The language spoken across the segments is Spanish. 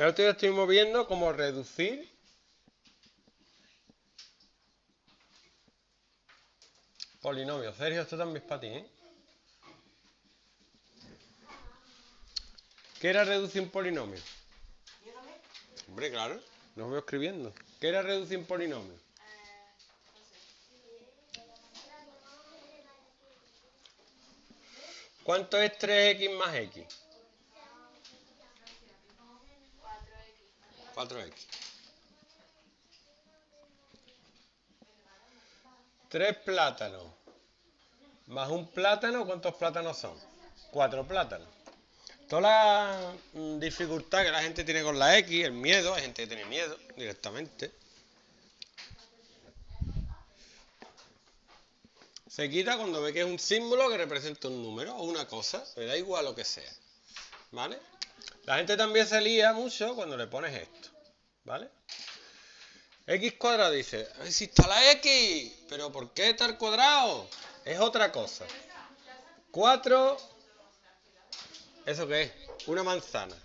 El otro día estuvimos viendo cómo reducir polinomios. Sergio, esto también es para ti, ¿eh? ¿Qué era reducir un polinomio? Hombre, claro, lo veo escribiendo. ¿Qué era reducir un polinomio? ¿Cuánto es 3x más x? 4x. 3 plátanos más un plátano, ¿cuántos plátanos son? 4 plátanos. Toda la dificultad que la gente tiene con la x, el miedo, hay gente que tiene miedo directamente, se quita cuando ve que es un símbolo que representa un número o una cosa, le da igual lo que sea, ¿vale? La gente también se lía mucho cuando le pones esto, ¿vale? X cuadrado dice, si está la X, pero ¿por qué está al cuadrado? Es otra cosa. 4, ¿eso qué es? Una manzana.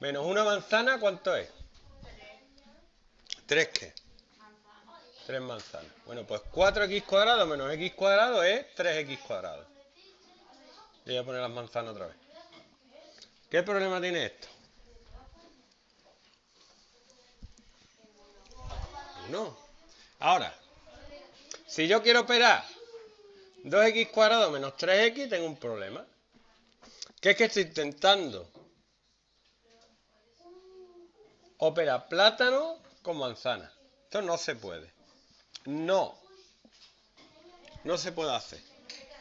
Menos una manzana, ¿cuánto es? 3, ¿qué? 3 manzanas. Bueno, pues 4x cuadrado menos x cuadrado es 3x cuadrado. Voy a poner las manzanas otra vez. ¿Qué problema tiene esto? 1. Ahora, si yo quiero operar 2x cuadrado menos 3x, tengo un problema. Que es que estoy intentando operar plátano con manzana. Esto no se puede. No se puede hacer.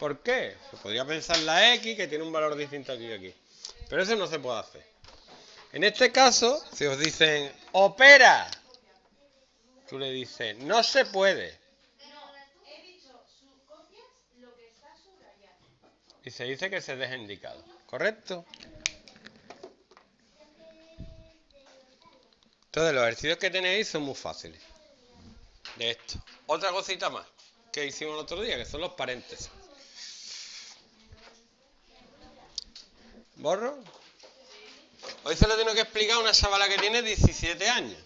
¿Por qué? Se podría pensar la X que tiene un valor distinto aquí y aquí. Pero eso no se puede hacer. En este caso, si os dicen, ¡opera! Tú le dices, no se puede. Y se dice que se deja indicado. ¿Correcto? Entonces, los ejercicios que tenéis son muy fáciles. De esto. Otra cosita más que hicimos el otro día, que son los paréntesis. ¿Borro? Hoy se lo tengo que explicar a una chavala que tiene 17 años.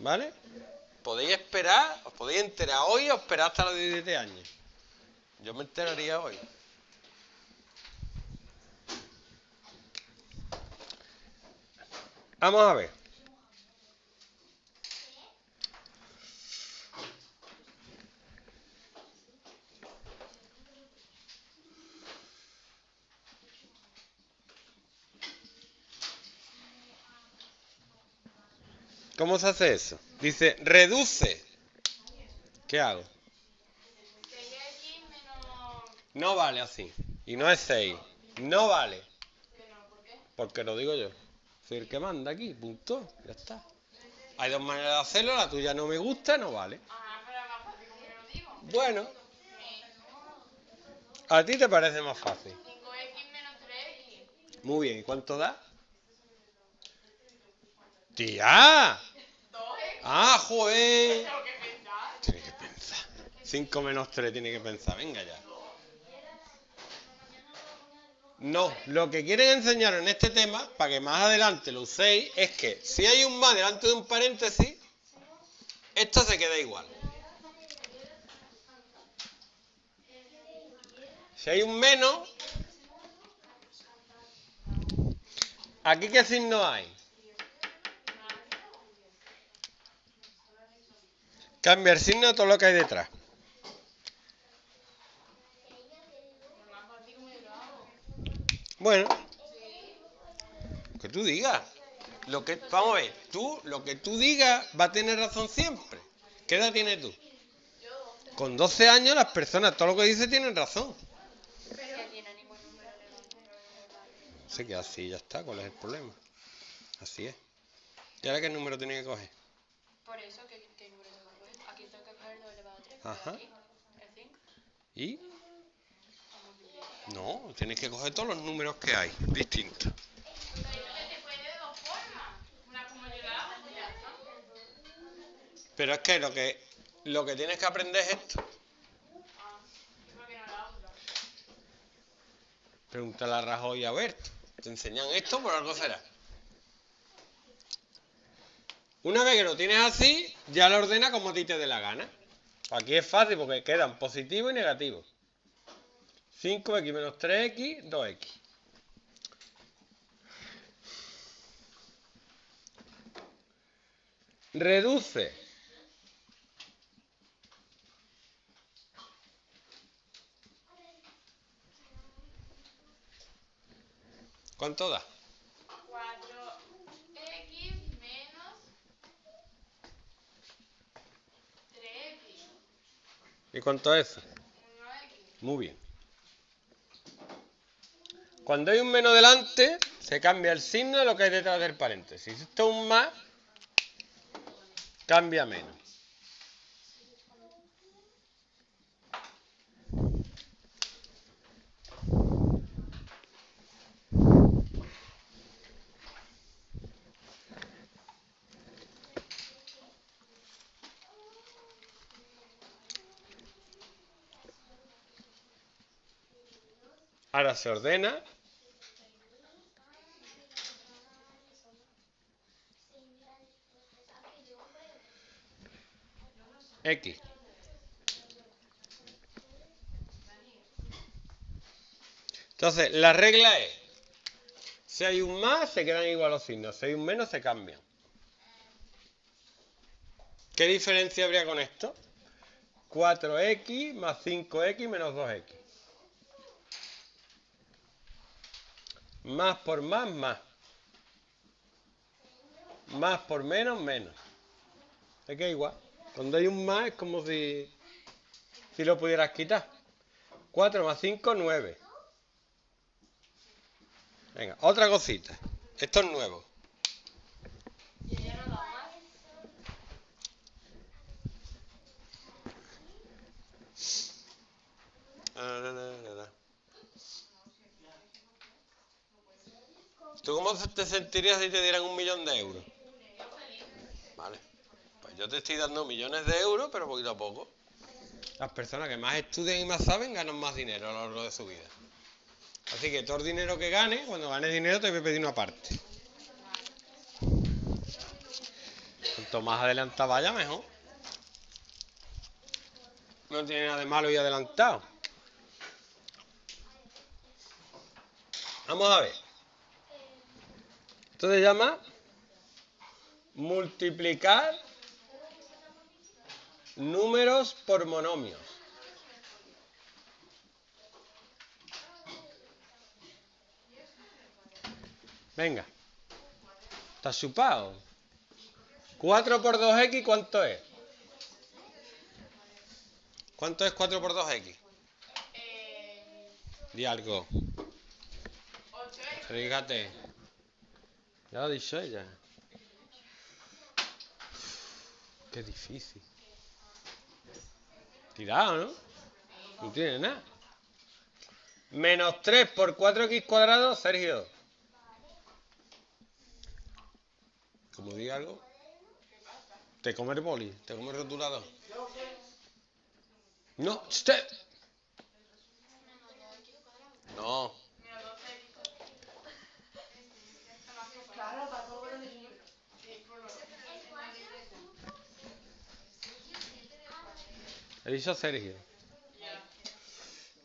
¿Vale? Podéis esperar, os podéis enterar hoy o esperar hasta los 17 años. Yo me enteraría hoy. Vamos a ver. ¿Cómo se hace eso? Dice, reduce. ¿Qué hago? No vale así. Y no es 6. No vale. ¿Por qué? Porque lo digo yo. Soy el que manda aquí. Punto. Ya está. Hay dos maneras de hacerlo. La tuya no me gusta, no vale. Bueno. ¿A ti te parece más fácil? 5x menos 3y. Muy bien. ¿Y cuánto da? ¡Tía! ¡Ah, joder! Tiene que pensar. 5 menos 3 tiene que pensar. Venga ya. No, lo que quieren enseñar en este tema, para que más adelante lo uséis, es que si hay un más delante de un paréntesis, esto se queda igual. Si hay un menos, ¿aquí qué signo hay? Cambia el signo a todo lo que hay detrás. Bueno, que tú digas. Vamos a ver, lo que tú digas va a tener razón siempre. ¿Qué edad tienes tú? Con 12 años las personas, todo lo que dice tienen razón. Así que así ya está, ¿cuál es el problema? Así es. ¿Y ahora qué número tiene que coger? Por eso que... Ajá. ¿Y? No, tienes que coger todos los números que hay, distintos. Pero es que lo que tienes que aprender es esto. Pregúntale a Rajoy y a Bert. Te enseñan esto, por algo será. Una vez que lo tienes así, ya lo ordena como a ti te dé la gana. Aquí es fácil porque quedan positivo y negativo. 5x menos 3x, 2x. Reduce ¿cuánto da? 4x menos 3x. ¿Y cuánto es? 1x. Muy bien. Cuando hay un menos delante, se cambia el signo de lo que hay detrás del paréntesis. Si esto es un más, cambia menos. Ahora se ordena. X. Entonces, la regla es, si hay un más, se quedan igual los signos, si hay un menos, se cambian. ¿Qué diferencia habría con esto? 4x más 5x menos 2x. Más por más, más. Más por menos, menos. Se queda igual. Cuando hay un más es como si lo pudieras quitar. 4 más 5, 9. Venga, otra cosita. Esto es nuevo. ¿Tú cómo te sentirías si te dieran 1.000.000 de euros? Vale. Pues yo te estoy dando millones de euros, pero poquito a poco. Las personas que más estudian y más saben ganan más dinero a lo largo de su vida. Así que todo el dinero que ganes, cuando ganes dinero te voy a pedir una parte. Cuanto más adelantado vaya, mejor. No tiene nada de malo y adelantado. Vamos a ver. Esto se llama multiplicar números por monomios. Venga, está chupado. 4 por 2x, ¿cuánto es? ¿Cuánto es 4 por 2x? Di algo. Fíjate. Ya lo he dicho ella. Qué difícil. Tirado, ¿no? No tiene nada. Menos 3 por 4x cuadrado, Sergio. Como diga algo. Te come el boli, te come el rotulador. No, usted. No. He dicho Sergio.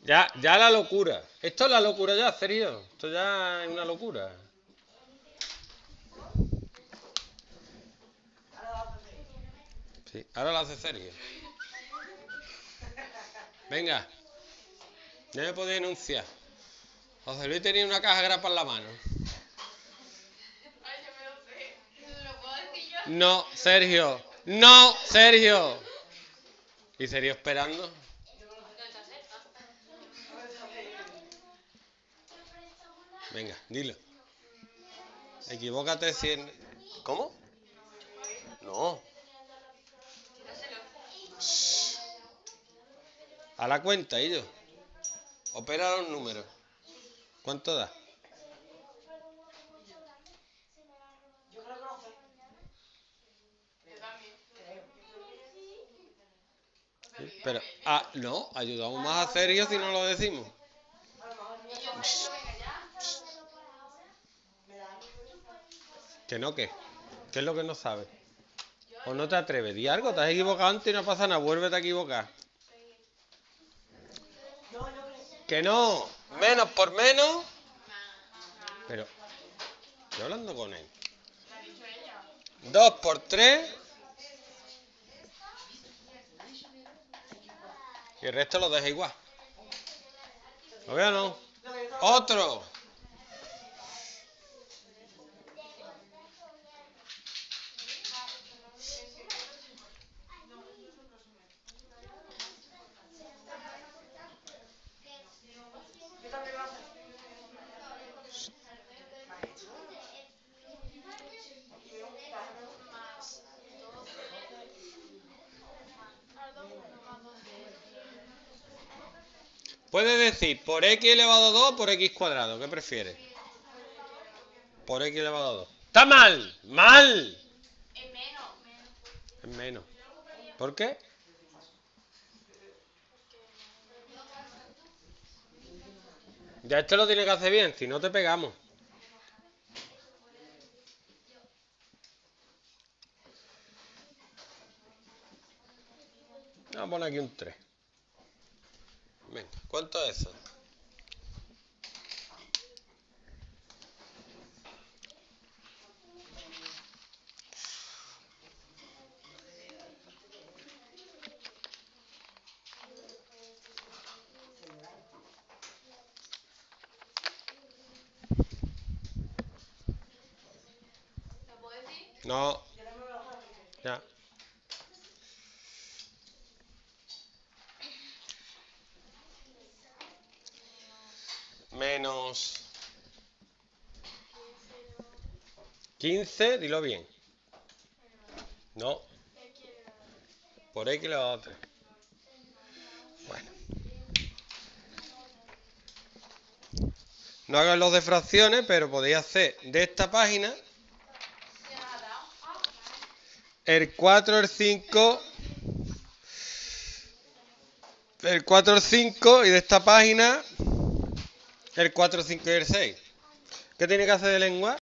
Ya la locura. Esto es la locura ya, Sergio. Esto ya es una locura. Sí, ahora lo hace Sergio. Venga. Ya me podéis denunciar. José Luis tenía una caja grapa en la mano. No, Sergio. No, Sergio. ¿Y sería esperando? Venga, dilo. Equivócate si... ¿Cómo? No. Shh. A la cuenta, ellos. Opera los números. ¿Cuánto da? Pero, no, ayudamos más a Sergio si no lo decimos. ¿Que no qué? ¿Qué es lo que no sabe? ¿O no te atreves? Di algo, te has equivocado antes y no pasa nada, vuélvete a equivocar. ¡Que no! ¡Menos por menos! Pero... estoy hablando con él. 2 por 3. Y el resto lo deja igual. ¿Lo veo o no? ¡Otro! Puedes decir por x elevado a 2 por x cuadrado. ¿Qué prefieres? Por x elevado a 2. ¡Está mal! ¡Mal! Es menos. Es menos. ¿Por qué? Ya esto lo tiene que hacer bien, si no te pegamos. Vamos a poner aquí un 3. Venga, ¿cuánto es eso? ¿Lo puedo decir? No. Ya. Menos 15, dilo bien. No. Por x elevado a 3. Bueno. No hagan los de fracciones, pero podéis hacer de esta página el 4, el 5... El 4, el 5 y de esta página... El 4, 5 y el 6. ¿Qué tiene que hacer de lengua?